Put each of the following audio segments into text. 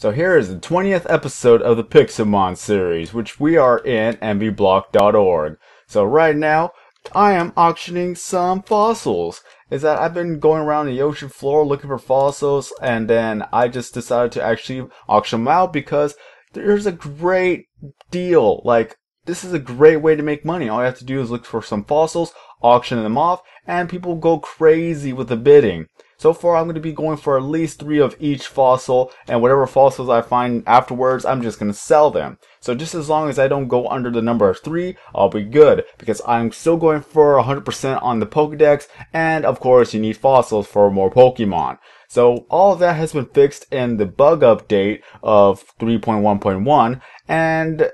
So here is the 20th episode of the Pixelmon series, which we are in envyblock.org. So right now, I am auctioning some fossils. Is that I've been going around the ocean floor looking for fossils, and then I just decided to actually auction them out because there's a great deal. Like, this is a great way to make money. All you have to do is look for some fossils, auction them off, and people go crazy with the bidding. So far, I'm going to be going for at least 3 of each fossil, and whatever fossils I find afterwards, I'm just going to sell them. So just as long as I don't go under the number of 3, I'll be good, because I'm still going for 100% on the Pokedex, and of course, you need fossils for more Pokemon. So all of that has been fixed in the bug update of 3.1.1, and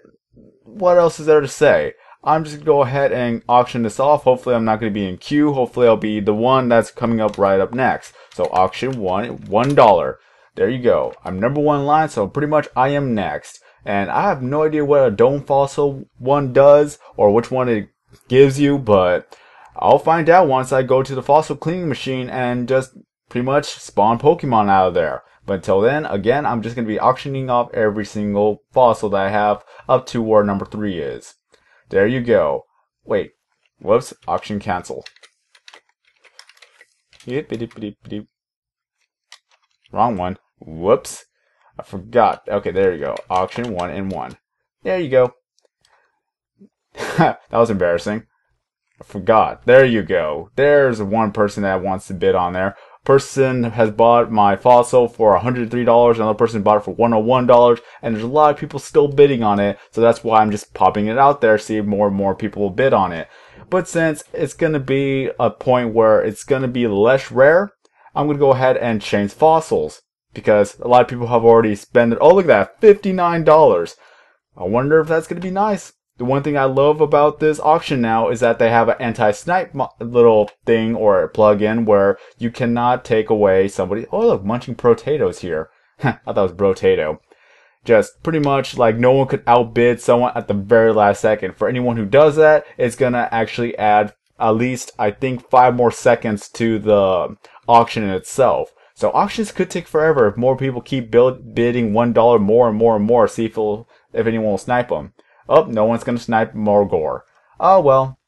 what else is there to say? I'm just going to go ahead and auction this off. Hopefully I'm not going to be in queue. Hopefully I'll be the one that's coming up right up next. So auction one, $1. There you go. I'm number 1 line, so pretty much I am next. And I have no idea what a dome fossil one does or which one it gives you, but I'll find out once I go to the fossil cleaning machine and just pretty much spawn Pokemon out of there. But until then, again, I'm just going to be auctioning off every single fossil that I have up to where number 3 is. There you go. Wait. Whoops. Auction cancel. Wrong one. Whoops. I forgot. Okay, there you go. Auction 1 and 1. There you go. That was embarrassing. I forgot. There you go. There's one person that wants to bid on there. Person has bought my fossil for $103, another person bought it for $101, and there's a lot of people still bidding on it, so that's why I'm just popping it out there, see if more and more people will bid on it. But since it's going to be a point where it's going to be less rare, I'm going to go ahead and change fossils, because a lot of people have already spent, oh look at that, $59. I wonder if that's going to be nice. The one thing I love about this auction now is that they have an anti-snipe little thing or plug-in where you cannot take away somebody. Oh, look, munching potatoes here. I thought it was brotato. Just pretty much like no one could outbid someone at the very last second. For anyone who does that, it's going to actually add at least, I think, 5 more seconds to the auction in itself. So auctions could take forever if more people keep bidding $1 more and more and more, see if anyone will snipe them. Oh, no one's going to snipe Murgor. Oh, well.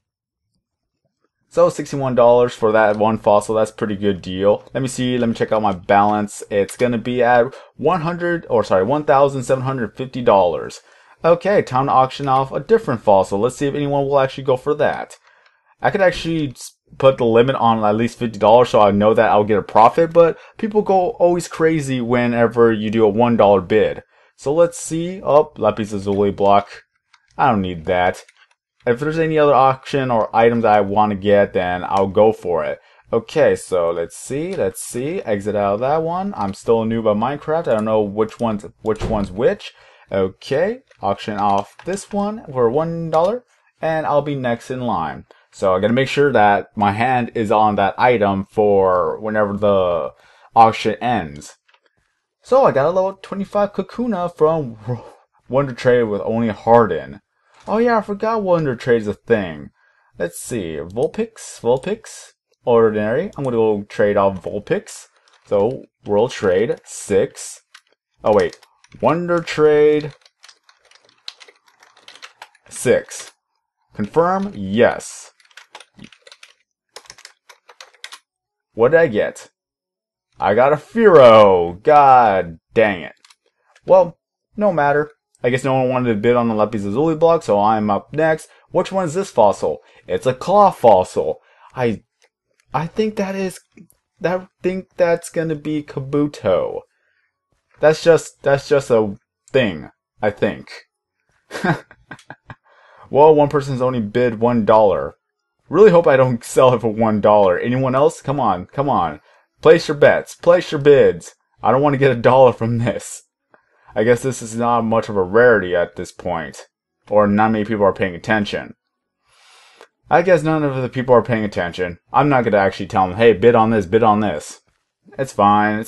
So, $61 for that one fossil. That's a pretty good deal. Let me see. Let me check out my balance. It's going to be at $1,750. Okay, time to auction off a different fossil. Let's see if anyone will actually go for that. I could actually put the limit on at least $50 so I know that I'll get a profit, but people go always crazy whenever you do a $1 bid. So, let's see. Oh, Lapis Lazuli block. I don't need that. If there's any other auction or item that I want to get, then I'll go for it. Okay, so let's see. Exit out of that one. I'm still new by Minecraft. I don't know which one's which. Okay, auction off this one for $1, and I'll be next in line. So I gotta make sure that my hand is on that item for whenever the auction ends. So I got a level 25 Kakuna from Wonder Trade with only Harden. Oh yeah, I forgot Wonder Trade's a thing. Let's see, Vulpix, Ordinary. I'm gonna go trade off Vulpix. So, World Trade, 6. Oh wait, Wonder Trade, 6. Confirm, yes. What did I get? I got a Furo! God dang it. Well, no matter. I guess no one wanted to bid on the Lapis Lazuli block, so I'm up next. Which one is this fossil? It's a claw fossil. I think that's gonna be Kabuto. That's just a thing, I think. Well, one person's only bid $1. Really hope I don't sell it for $1. Anyone else? Come on. Place your bets. Place your bids. I don't want to get $1 from this. I guess this is not much of a rarity at this point, or not many people are paying attention. I guess none of the people are paying attention. I'm not going to actually tell them, hey, bid on this. It's fine.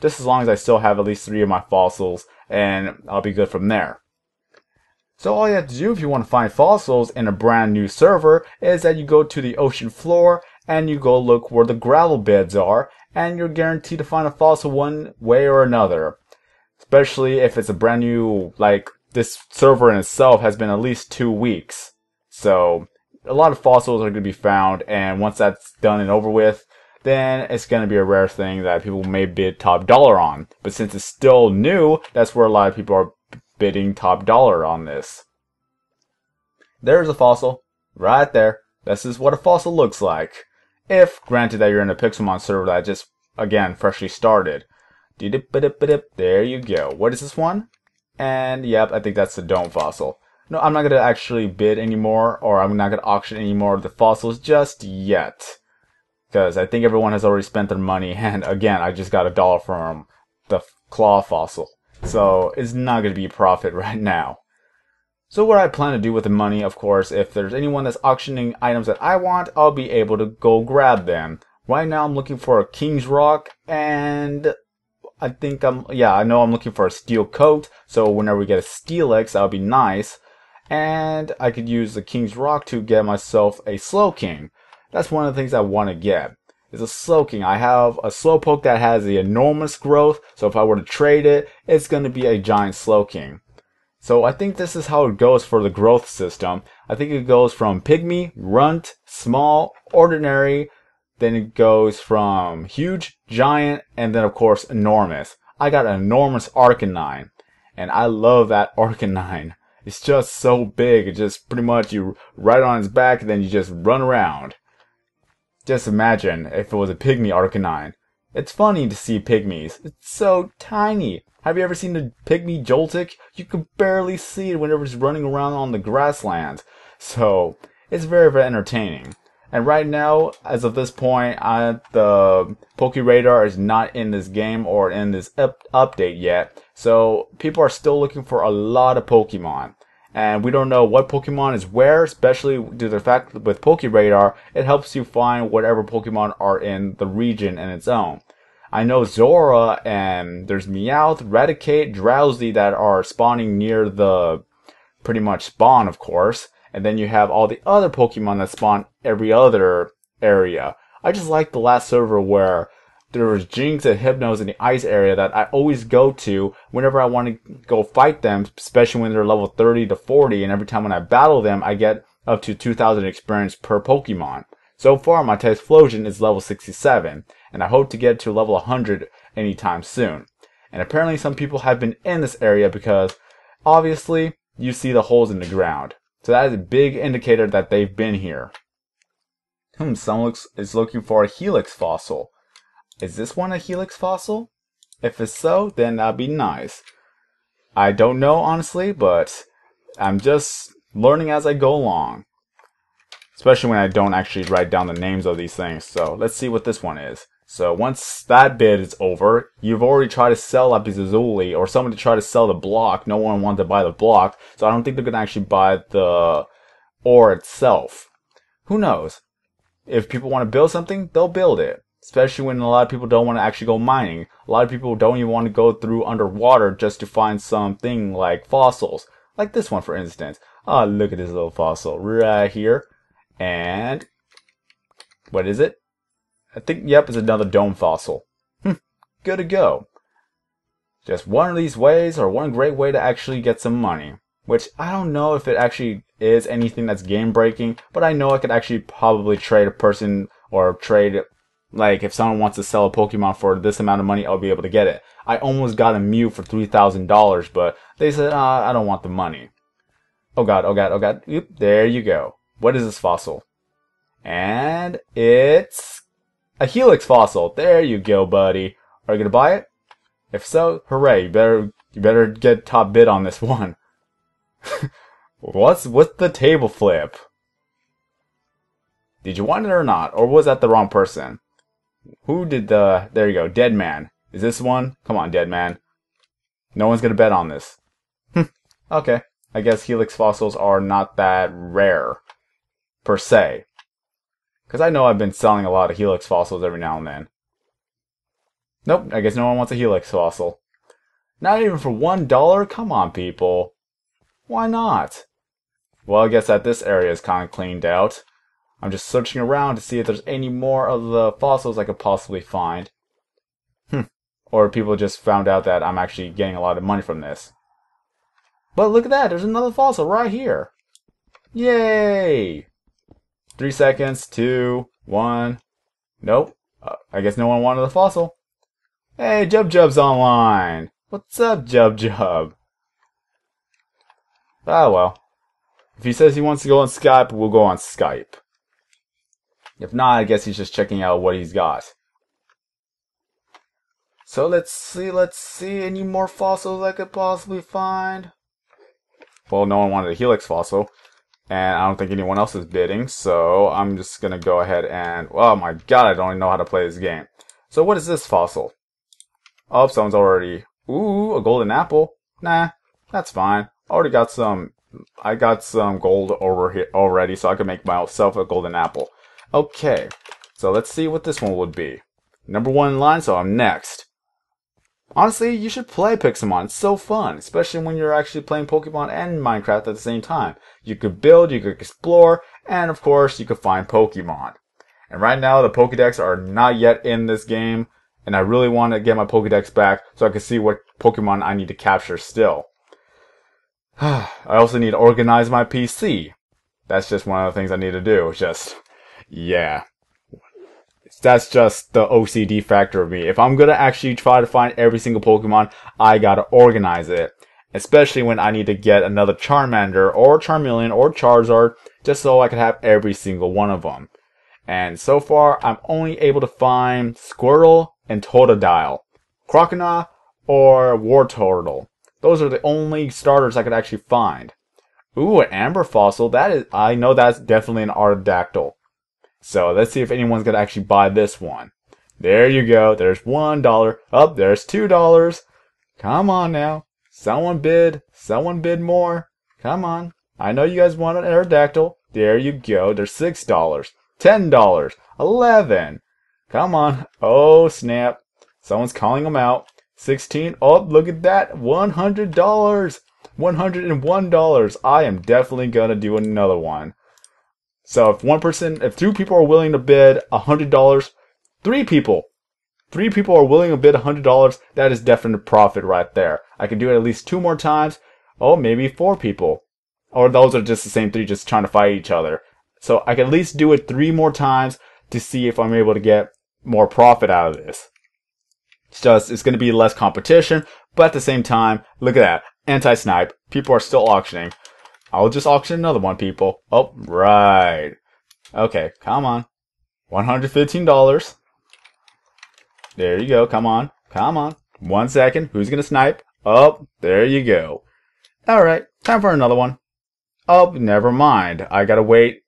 Just as long as I still have at least 3 of my fossils, and I'll be good from there. So all you have to do if you want to find fossils in a brand new server is that you go to the ocean floor, and you go look where the gravel beds are, and you're guaranteed to find a fossil one way or another. especially if it's a brand new, like, this server in itself has been at least 2 weeks. So a lot of fossils are going to be found, and once that's done and over with, then it's going to be a rare thing that people may bid top dollar on. But since it's still new, that's where a lot of people are bidding top dollar on this. There's a fossil. Right there. This is what a fossil looks like. If, granted that you're in a Pixelmon server that just, again, freshly started. There you go. What is this one? And, yep, I think that's the dome fossil. No, I'm not going to actually bid anymore, or I'm not going to auction any more of the fossils just yet. Because I think everyone has already spent their money, and again, I just got $1 from the claw fossil. So, it's not going to be a profit right now. So what I plan to do with the money, of course, if there's anyone that's auctioning items that I want, I'll be able to go grab them. Right now I'm looking for a King's Rock, and I think I know I'm looking for a Steel Coat, so whenever we get a Steelix, that'll be nice. And I could use the King's Rock to get myself a Slowking. That's one of the things I want to get. It's a Slowking. I have a Slowpoke that has the enormous growth, so if I were to trade it, it's going to be a giant Slowking. So I think this is how it goes for the growth system. I think it goes from Pygmy, Runt, Small, Ordinary, then it goes from Huge, Giant, and then of course Enormous. I got an enormous Arcanine, and I love that Arcanine. It's just so big, it just pretty much you ride on its back and then you just run around. Just imagine if it was a Pygmy Arcanine. It's funny to see Pygmies. It's so tiny. Have you ever seen the Pygmy Joltik? You can barely see it whenever it's running around on the grassland. So, it's very, very entertaining. And right now, as of this point, the Poke Radar is not in this game or in this update yet. So, people are still looking for a lot of Pokemon. And we don't know what Pokemon is where, especially due to the fact that with Poke Radar, it helps you find whatever Pokemon are in the region and its own. I know Zora and there's Meowth, Raticate, Drowzee that are spawning near the pretty much spawn, of course. And then you have all the other Pokemon that spawn every other area. I just like the last server where there was Jynx and Hypnos in the ice area that I always go to whenever I want to go fight them, especially when they're level 30 to 40, and every time when I battle them, I get up to 2,000 experience per Pokemon. So far, my Typhlosion is level 67, and I hope to get to level 100 anytime soon. And apparently some people have been in this area because, obviously, you see the holes in the ground. So that is a big indicator that they've been here. Someone is looking for a Helix fossil. Is this one a Helix fossil? If it's so, then that'd be nice. I don't know, honestly, but I'm just learning as I go along. Especially when I don't actually write down the names of these things. So let's see what this one is. So once that bid is over, you've already tried to sell Lapis Lazuli, or someone to try to sell the block. No one wanted to buy the block, so I don't think they're going to actually buy the ore itself. Who knows? If people want to build something, they'll build it. Especially when a lot of people don't want to actually go mining. A lot of people don't even want to go through underwater just to find something like fossils. Like this one, for instance. Oh, look at this little fossil right here. And, what is it? I think, yep, it's another dome fossil. Good to go. Just one of these ways, or one great way to actually get some money. Which, I don't know if it actually is anything that's game-breaking, but I know I could actually probably trade a person, or trade... Like, if someone wants to sell a Pokemon for this amount of money, I'll be able to get it. I almost got a Mew for $3,000, but they said, I don't want the money. Oh god, oh god, oh god. Oop, there you go. What is this fossil? And it's a Helix fossil. There you go, buddy. Are you going to buy it? If so, hooray. You better get top bid on this one. What's the table flip? Did you want it or not? Or was that the wrong person? Who did the... There you go. Dead man. Is this one? Come on, dead man. No one's going to bet on this. Okay. I guess Helix fossils are not that rare. Per se. Because I know I've been selling a lot of Helix fossils every now and then. Nope. I guess no one wants a Helix fossil. Not even for $1? Come on, people. Why not? Well, I guess that this area is kind of cleaned out. I'm just searching around to see if there's any more of the fossils I could possibly find. or people just found out that I'm actually getting a lot of money from this. But look at that, there's another fossil right here. Yay! 3 seconds, 2, 1. Nope. I guess no one wanted the fossil. Hey, Jub Jub's online. What's up, Jub Jub? Ah, well. If he says he wants to go on Skype, we'll go on Skype. If not, I guess he's just checking out what he's got. So let's see, any more fossils I could possibly find? Well, no one wanted a Helix fossil, and I don't think anyone else is bidding, so I'm just gonna go ahead and... Oh my god, I don't even know how to play this game. So what is this fossil? Oh, someone's already... Ooh, a golden apple. Nah, that's fine. I already got some... I got some gold over here already, so I can make myself a golden apple. Okay, so let's see what this one would be. Number 1 in line, so I'm next. Honestly, you should play Pixelmon. It's so fun, especially when you're actually playing Pokemon and Minecraft at the same time. You could build, you could explore, and of course, you could find Pokemon. And right now, the Pokedex are not yet in this game, and I really want to get my Pokedex back so I can see what Pokemon I need to capture still. I also need to organize my PC. That's just one of the things I need to do. It's just, yeah. That's just the OCD factor of me. If I'm going to actually try to find every single Pokemon, I got to organize it. Especially when I need to get another Charmander or Charmeleon or Charizard just so I can have every single one of them. And so far, I'm only able to find Squirtle and Totodile, Croconaw or Wartortle. Those are the only starters I could actually find. Ooh, an amber fossil. That is, I know that's definitely an Aerodactyl. So let's see if anyone's going to actually buy this one. There you go. There's $1. Oh, there's $2. Come on now. Someone bid. Someone bid more. Come on. I know you guys want an Aerodactyl. There you go. There's $6. $10. $11. Come on. Oh, snap. Someone's calling them out. 16. Oh, look at that. $100. $101. I am definitely going to do another one. So if one person, if 2 people are willing to bid $100, 3 people are willing to bid $100, that is definite profit right there. I can do it at least 2 more times. Oh, maybe 4 people. Or those are just the same 3 just trying to fight each other. So I can at least do it 3 more times to see if I'm able to get more profit out of this. It's just, it's going to be less competition, but at the same time, look at that. Anti-snipe. People are still auctioning. I'll just auction another one, people. Oh, right. Okay, come on. $115. There you go. Come on. Come on. 1 second. Who's going to snipe? Oh, there you go. All right. Time for another one. Oh, never mind. I got to wait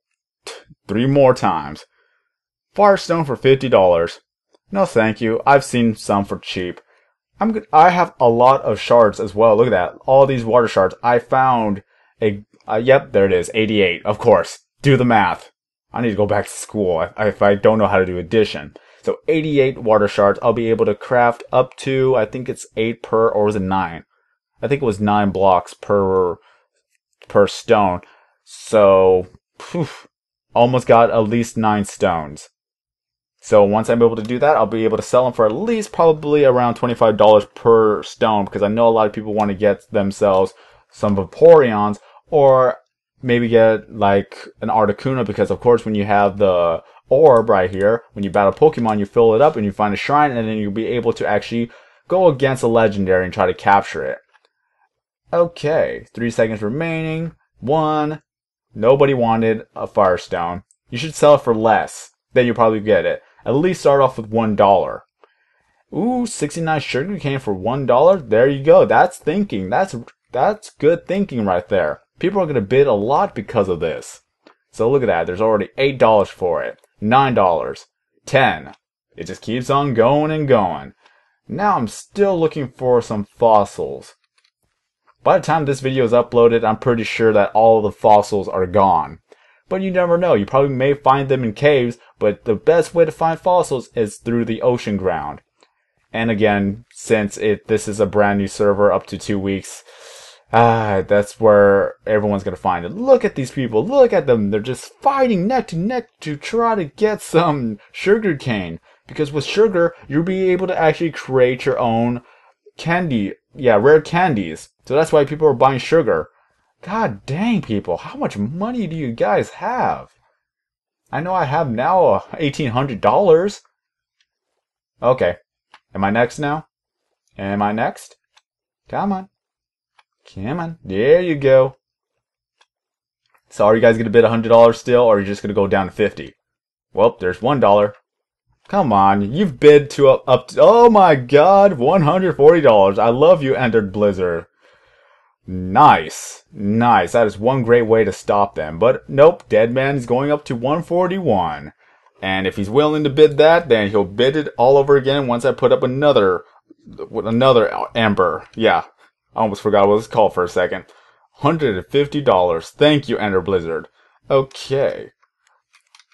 3 more times. Firestone for $50. No, thank you. I've seen some for cheap. I have a lot of shards as well. Look at that. All these water shards. I found a... yep, there it is. 88. Of course. Do the math. I need to go back to school if I don't know how to do addition. So 88 water shards. I'll be able to craft up to, I think it's 8 per, or was it 9? I think it was 9 blocks per stone. So, phew, almost got at least 9 stones. So once I'm able to do that, I'll be able to sell them for at least probably around $25 per stone, because I know a lot of people want to get themselves some Vaporeons, or maybe get like an Articuno, because of course when you have the orb right here, when you battle Pokemon, you fill it up and you find a shrine, and then you'll be able to actually go against a legendary and try to capture it. Okay, 3 seconds remaining. 1. Nobody wanted a Firestone. You should sell it for less. Then you'll probably get it. At least start off with $1. Ooh, 69 sugar cane for $1. There you go. That's thinking. That's good thinking right there. People are going to bid a lot because of this. So look at that. There's already $8 for it. $9. $10. It just keeps on going and going. Now I'm still looking for some fossils. By the time this video is uploaded, I'm pretty sure that all of the fossils are gone. But you never know. You probably may find them in caves, but the best way to find fossils is through the ocean ground. And again, since this is a brand new server up to 2 weeks, that's where everyone's going to find it. Look at these people. Look at them. They're just fighting neck to neck to try to get some sugarcane. Because with sugar, you'll be able to actually create your own candy. Yeah, rare candies. So that's why people are buying sugar. God dang, people. How much money do you guys have? I know I have now $1,800. Okay. Am I next now? Am I next? Come on. Come on. There you go. So are you guys going to bid $100 still, or are you just going to go down to 50? Well, there's $1. Come on. You've bid to up to... Oh my god. $140. I love you, Ender Blizzard. Nice. Nice. That is one great way to stop them. But nope. Deadman is going up to $141. And if he's willing to bid that, then he'll bid it all over again once I put up another amber. Yeah. I almost forgot what it was called for a second. $150. Thank you, Ender Blizzard. Okay.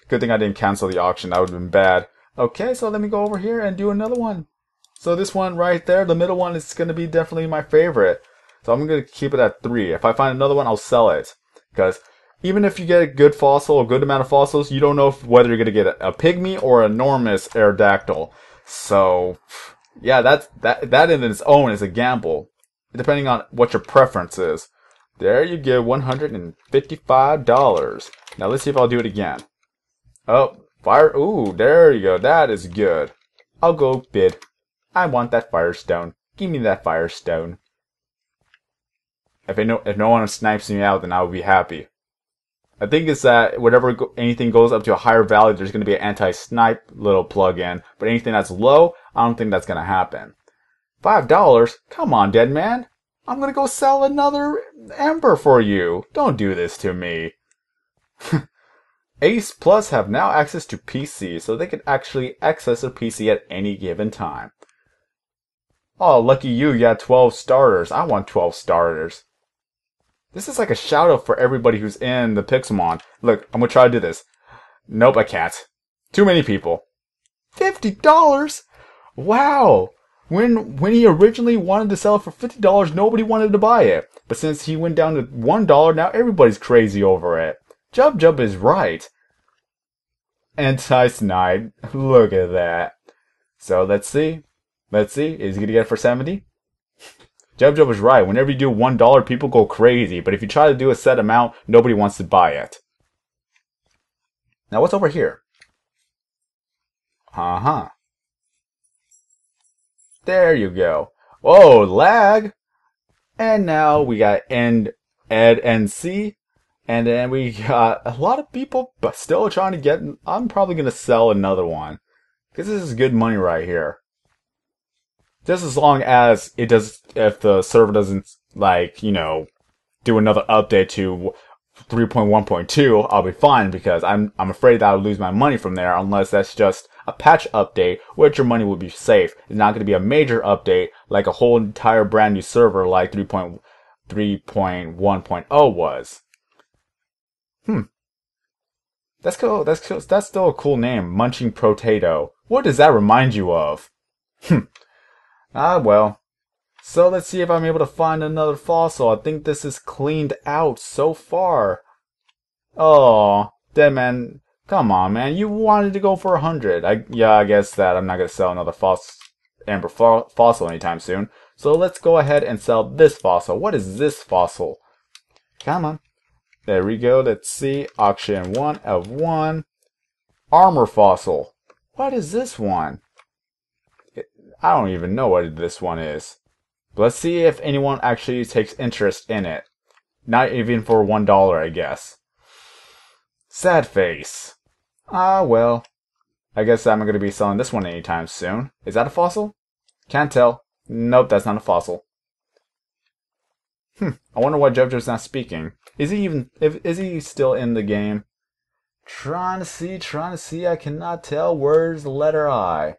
Good thing I didn't cancel the auction. That would have been bad. Okay, so let me go over here and do another one. So this one right there, the middle one, is going to be definitely my favorite. So I'm going to keep it at 3. If I find another one, I'll sell it. Because even if you get a good fossil, a good amount of fossils, you don't know whether you're going to get a pygmy or an enormous Aerodactyl. So, yeah, that in its own is a gamble. Depending on what your preference is. There you go, $155. Now let's see if I'll do it again. Oh, fire. Ooh, there you go. That is good. I'll go bid. I want that firestone. Give me that firestone. If no one snipes me out, then I'll be happy. I think it's that whatever anything goes up to a higher value, there's going to be an anti-snipe little plug-in. But anything that's low, I don't think that's going to happen. $5? Come on, dead man. I'm going to go sell another amber for you. Don't do this to me. Ace Plus have now access to PC, so they can actually access their PC at any given time. Oh, lucky you, you got 12 starters. I want 12 starters. This is like a shout out for everybody who's in the Pixelmon. Look, I'm going to try to do this. Nope, I can't. Too many people. $50? Wow! When he originally wanted to sell it for $50, nobody wanted to buy it. But since he went down to $1, now everybody's crazy over it. Jub Jub is right. Anti-snipe. Look at that. So let's see. Let's see. Is he going to get it for $70? Jub Jub is right. Whenever you do $1, people go crazy. But if you try to do a set amount, nobody wants to buy it. Now what's over here? Uh-huh. There you go. Whoa, lag. And now we got EdNC. And then we got a lot of people but still trying to get... I'm probably going to sell another one. Because this is good money right here. Just as long as it does... If the server doesn't, like, you know, do another update to 3.1.2, I'll be fine. Because I'm afraid that I'll lose my money from there. Unless that's just a patch update, which your money will be safe. It's not going to be a major update like a whole entire brand new server like 3.1.0 was. That's cool. That's cool. That's still a cool name, Munching Potato. What does that remind you of? Ah, well. So let's see if I'm able to find another fossil. I think this is cleaned out so far. Oh, Deadman. Come on, man. You wanted to go for 100. I guess that I'm not going to sell another amber fossil anytime soon. So let's go ahead and sell this fossil. What is this fossil? Come on. There we go. Let's see. Auction 1 of 1. Armor fossil. What is this one? I don't even know what this one is. But let's see if anyone actually takes interest in it. Not even for $1, I guess. Sad face. Ah, well. I guess I'm going to be selling this one anytime soon. Is that a fossil? Can't tell. Nope, that's not a fossil. I wonder why JoJo's not speaking. Is he still in the game? Trying to see. I cannot tell. Where's the letter I?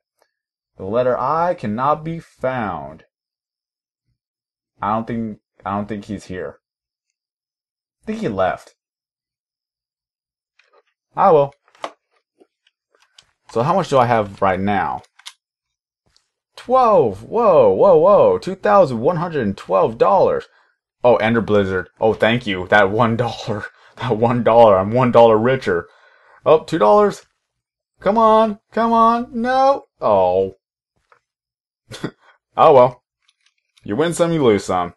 The letter I cannot be found. I don't think he's here. I think he left. I will. So how much do I have right now? 12. Whoa. $2,112. Oh, Ender Blizzard. Oh, thank you. That $1. I'm $1 richer. Oh, $2. Come on. Come on. No. Oh. Oh, well. You win some, you lose some.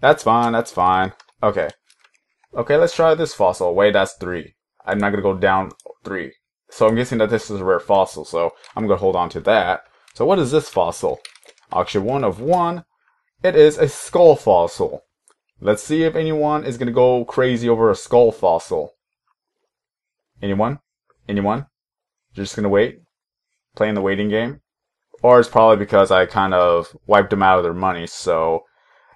That's fine. That's fine. Okay. Okay, let's try this fossil. Wait, that's 3. I'm not going to go down 3. So I'm guessing that this is a rare fossil, so I'm going to hold on to that. So what is this fossil? Auction 1 of 1. It is a skull fossil. Let's see if anyone is going to go crazy over a skull fossil. Anyone? Anyone? You're just going to wait? Playing the waiting game? Or it's probably because I kind of wiped them out of their money, so...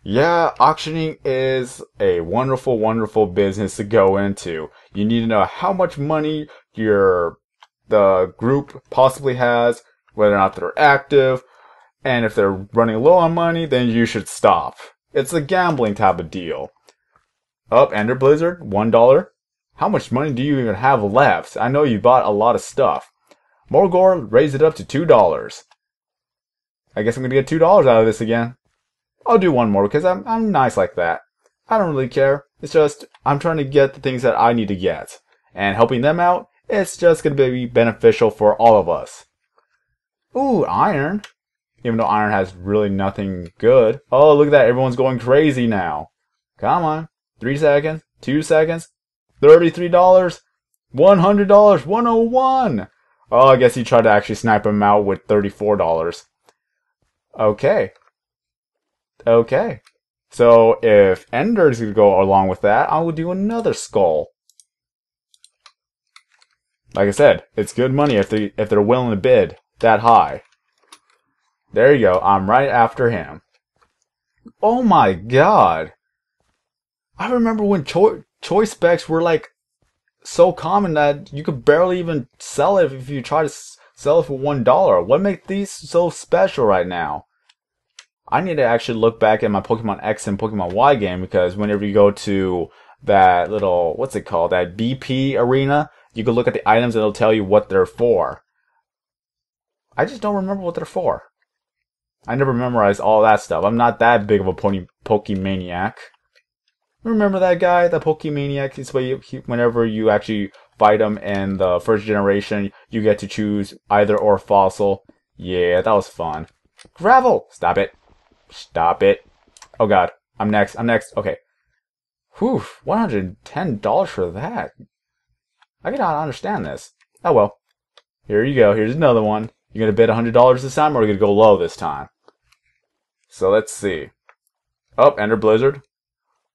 Yeah, auctioning is a wonderful, wonderful business to go into. You need to know how much money the group possibly has, whether or not they're active, and if they're running low on money, then you should stop. It's a gambling type of deal. Up, Ender Blizzard, $1. How much money do you even have left? I know you bought a lot of stuff. Murgor raised it up to $2. I guess I'm gonna get $2 out of this again. I'll do one more because I'm nice like that. I don't really care. It's just I'm trying to get the things that I need to get. And helping them out, it's just going to be beneficial for all of us. Ooh, iron. Even though iron has really nothing good. Oh, look at that. Everyone's going crazy now. Come on. 3 seconds. 2 seconds. $33. $100. 101. Oh, I guess he tried to actually snipe him out with $34. Okay. Okay, so if Ender's going to go along with that, I will do another skull. Like I said, it's good money if they're willing to bid that high. There you go, I'm right after him. Oh my god! I remember when choice specs were like so common that you could barely even sell it if you try to sell it for $1. What makes these so special right now? I need to actually look back at my Pokemon X and Pokemon Y game, because whenever you go to that little, what's it called, that BP arena, you can look at the items and it'll tell you what they're for. I just don't remember what they're for. I never memorized all that stuff. I'm not that big of a Pokemaniac. Remember that guy, the Pokemaniac? It's whenever you actually fight him in the first generation, you get to choose either or fossil. Yeah, that was fun. Gravel! Stop it. Stop it. Oh god. I'm next. I'm next. Okay. Whew. $110 for that. I cannot understand this. Oh well. Here you go. Here's another one. You're going to bid $100 this time, or are you going to go low this time? So let's see. Oh, Ender Blizzard.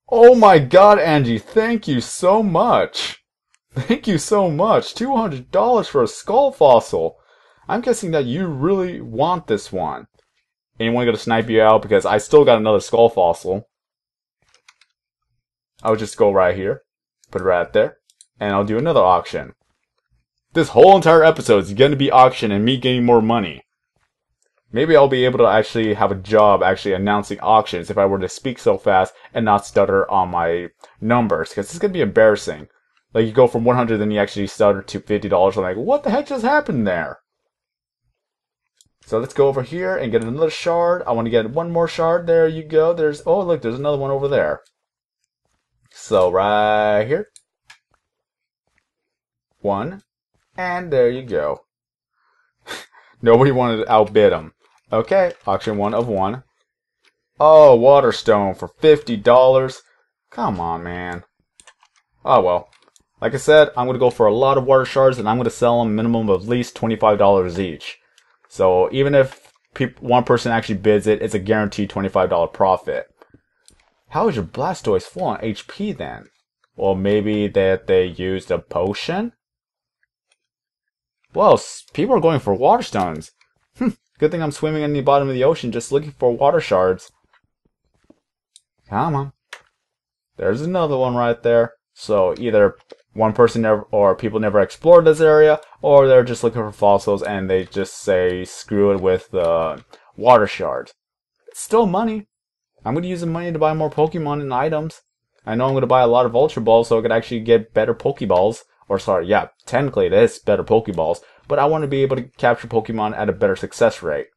Oh my god, Angie. Thank you so much. Thank you so much. $200 for a skull fossil. I'm guessing that you really want this one. Anyone gonna snipe you out? Because I still got another skull fossil. I'll just go right here. Put it right there. And I'll do another auction. This whole entire episode is gonna be auction and me getting more money. Maybe I'll be able to actually have a job actually announcing auctions if I were to speak so fast and not stutter on my numbers. Because it's gonna be embarrassing. Like you go from 100 then you actually stutter to $50. I'm like, what the heck just happened there? So let's go over here and get another shard. I want to get one more shard. There you go. There's, oh look, there's another one over there. So right here. One. And there you go. Nobody wanted to outbid him. Okay. Auction 1 of 1. Oh, Waterstone for $50. Come on, man. Oh, well. Like I said, I'm going to go for a lot of water shards and I'm going to sell them minimum of at least $25 each. So even if one person actually bids it, it's a guaranteed $25 profit. How is your Blastoise full on HP then? Well, maybe that they used a potion? Well, people are going for water stones. Hm, good thing I'm swimming in the bottom of the ocean just looking for water shards. Come on. There's another one right there. So either one person never, or people never explored this area, or they're just looking for fossils and they just say screw it with the water shard. It's still money. I'm going to use the money to buy more Pokemon and items. I know I'm going to buy a lot of Ultra Balls so I could actually get better Pokeballs. Or sorry, yeah, technically it is better Pokeballs, but I want to be able to capture Pokemon at a better success rate.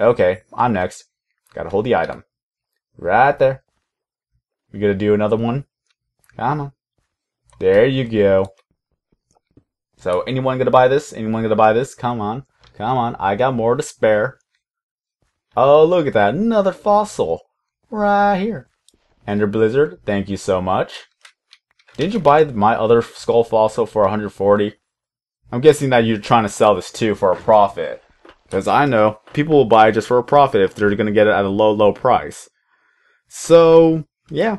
Okay, I'm next. Gotta hold the item. Right there. We gonna do another one? Come on. There you go. So anyone gonna buy this? Anyone gonna buy this? Come on. Come on. I got more to spare. Oh, look at that. Another fossil. Right here. Ender Blizzard, thank you so much. Didn't you buy my other skull fossil for 140? I'm guessing that you're trying to sell this too for a profit. Because I know people will buy it just for a profit if they're going to get it at a low, low price. So, yeah.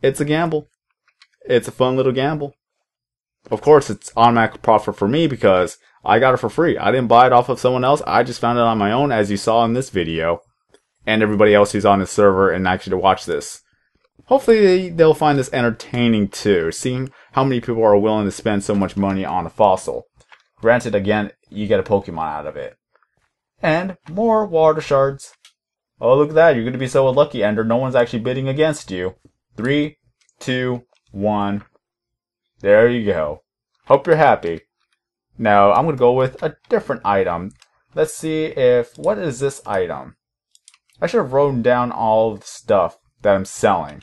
It's a gamble. It's a fun little gamble. Of course, it's automatic profit for me because I got it for free. I didn't buy it off of someone else. I just found it on my own, as you saw in this video. And everybody else who's on the server and actually watch this. Hopefully, they'll find this entertaining too, seeing how many people are willing to spend so much money on a fossil. Granted, again, you get a Pokemon out of it. And more water shards. Oh, look at that. You're going to be so lucky, Ender. No one's actually bidding against you. 3, 2, 1. There you go. Hope you're happy. Now, I'm going to go with a different item. Let's see if... What is this item? I should have written down all of the stuff that I'm selling.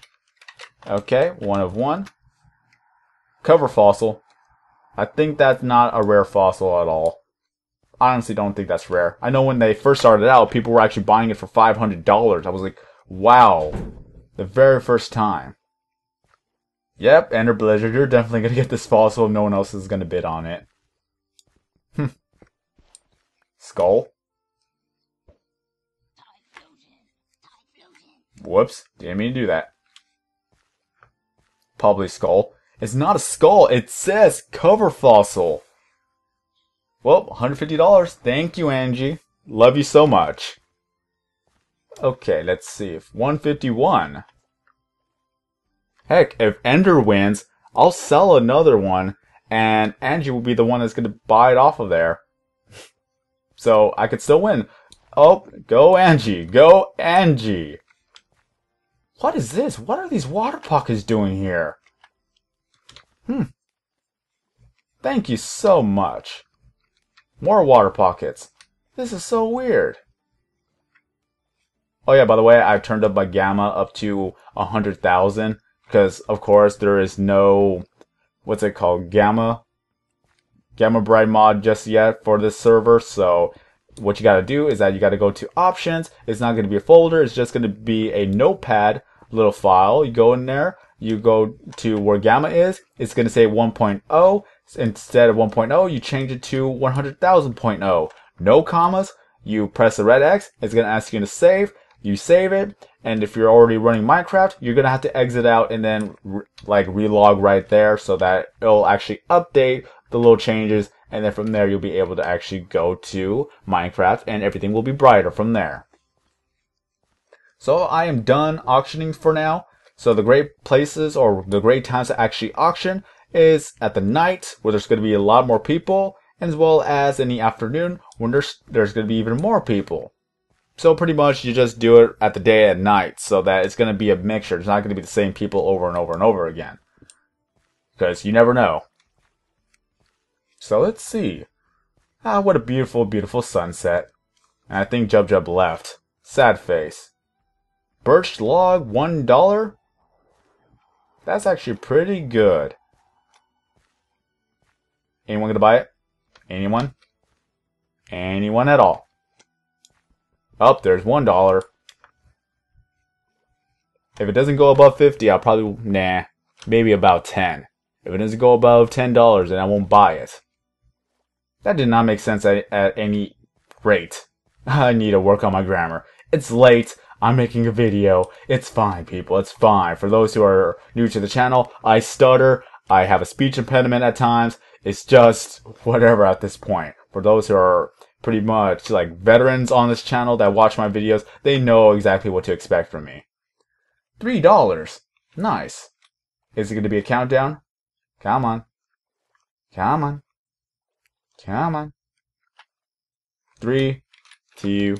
Okay, 1 of 1. Cover fossil. I think that's not a rare fossil at all. I honestly don't think that's rare. I know when they first started out, people were actually buying it for $500. I was like, wow. The very first time. Yep, Ender Blizzard, you're definitely going to get this fossil if no one else is going to bid on it. Hm. Skull? Whoops, didn't mean to do that. Probably skull. It's not a skull, it says cover fossil. Well, $150. Thank you, Angie. Love you so much. Okay, let's see. If 151. Heck, if Ender wins, I'll sell another one, and Angie will be the one that's going to buy it off of there. So I could still win. Oh, go Angie. Go Angie. What is this? What are these water pockets doing here? Thank you so much. More water pockets. This is so weird. Oh yeah, by the way, I've turned up my gamma up to 100,000 because, of course, there is no, what's it called, gamma bright mod just yet for this server. So what you gotta do is that you gotta go to options. It's not gonna be a folder. It's just gonna be a notepad little file. You go in there. You go to where gamma is. It's gonna say 1.0. Instead of 1.0, you change it to 100,000.0. No commas. You press the red X. It's going to ask you to save. You save it. And if you're already running Minecraft, you're going to have to exit out and then relog right there so that it'll actually update the little changes. And then from there, you'll be able to actually go to Minecraft and everything will be brighter from there. So I am done auctioning for now. So the great places or the great times to actually auction is at the night where there's going to be a lot more people, as well as in the afternoon when there's going to be even more people. So pretty much you just do it at the day and night so that it's going to be a mixture. It's not going to be the same people over and over and over again. Because you never know. So let's see. Ah, what a beautiful, beautiful sunset. And I think Jub Jub left. Sad face. Birch log, $1? That's actually pretty good. Anyone gonna buy it? Anyone? Anyone at all? Up, there's $1. If it doesn't go above 50, I'll probably maybe about 10. If it doesn't go above $10, then I won't buy it. That did not make sense at any rate. I need to work on my grammar. It's late. I'm making a video. It's fine, people. It's fine. For those who are new to the channel, I stutter. I have a speech impediment at times. It's just whatever at this point. For those who are pretty much like veterans on this channel that watch my videos, they know exactly what to expect from me. $3. Nice. Is it going to be a countdown? Come on. Come on. Come on. 3, 2,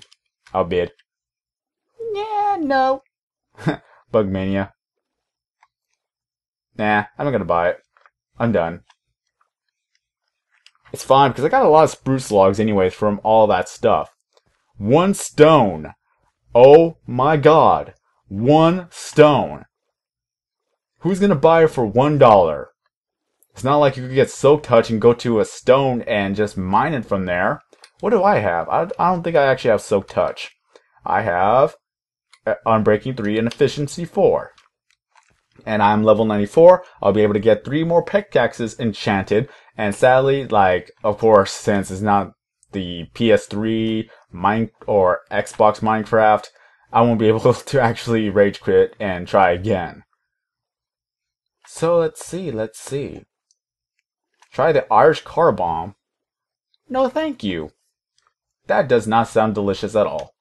I'll bid. Yeah, no. Bugmania. Nah, I'm not going to buy it. I'm done. It's fine, because I got a lot of spruce logs anyways from all that stuff. 1 stone. Oh my god. 1 stone. Who's going to buy it for $1? It's not like you could get Silk Touch and go to a stone and just mine it from there. What do I have? I don't think I actually have Silk Touch. I have Unbreaking 3 and Efficiency 4. And I'm level 94. I'll be able to get 3 more pickaxes enchanted. And sadly, like, of course, since it's not the PS3 or Xbox Minecraft, I won't be able to actually rage quit and try again. So let's see. Try the Irish car bomb. No, thank you. That does not sound delicious at all.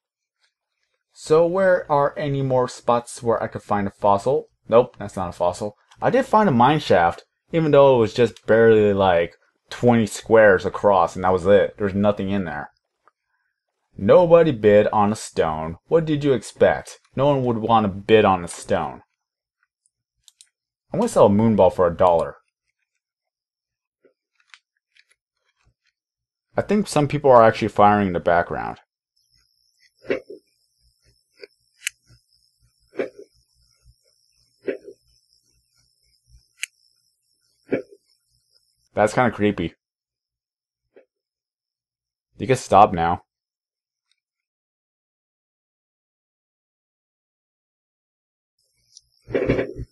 So where are any more spots where I could find a fossil? Nope, that's not a fossil. I did find a mineshaft, even though it was just barely like 20 squares across, and that was it. There's nothing in there. Nobody bid on a stone. What did you expect? No one would want to bid on a stone. I'm going to sell a moonball for $1. I think some people are actually firing in the background. That's kind of creepy. You can stop now. I'm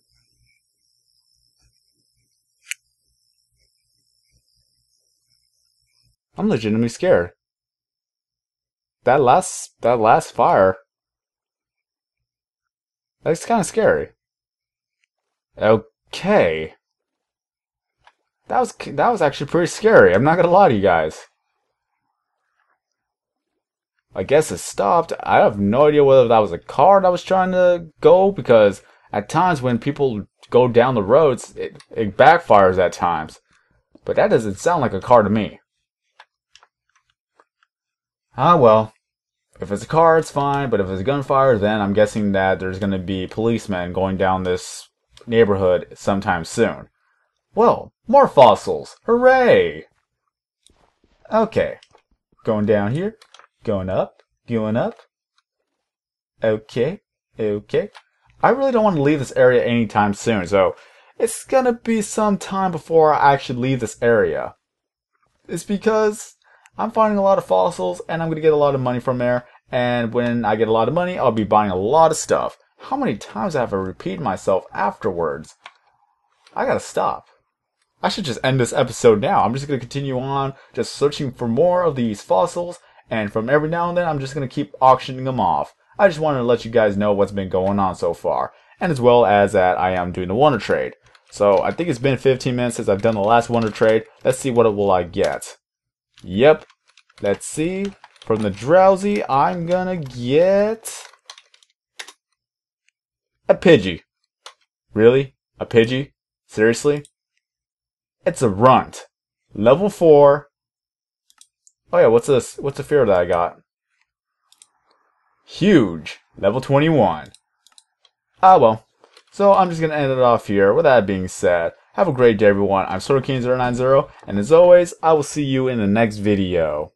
legitimately scared. That last fire. That's kind of scary. Okay. That was actually pretty scary. I'm not gonna lie to you guys. I guess it stopped. I have no idea whether that was a car that was trying to go, because at times when people go down the roads, it backfires at times. But that doesn't sound like a car to me. Ah well. If it's a car, it's fine. But if it's gunfire, then I'm guessing that there's gonna be policemen going down this neighborhood sometime soon. Well, more fossils! Hooray! Okay. Going down here. Going up. Going up. Okay. Okay. I really don't want to leave this area anytime soon, so it's gonna be some time before I actually leave this area. It's because I'm finding a lot of fossils, and I'm gonna get a lot of money from there, and when I get a lot of money, I'll be buying a lot of stuff. How many times have I repeated myself afterwards? I gotta stop. I should just end this episode now. I'm just going to continue on, just searching for more of these fossils, and from every now and then, I'm just going to keep auctioning them off. I just wanted to let you guys know what's been going on so far, and as well as that I am doing the Wonder Trade. So, I think it's been 15 minutes since I've done the last Wonder Trade. Let's see what will I get. Yep. Let's see. From the Drowzee, I'm going to get a Pidgey. Really? A Pidgey? Seriously? It's a runt. Level 4. Oh yeah, what's this? What's the fear that I got? Huge. Level 21. Ah well. So I'm just going to end it off here. With that being said, have a great day everyone. I'm Slowking090, and as always, I will see you in the next video.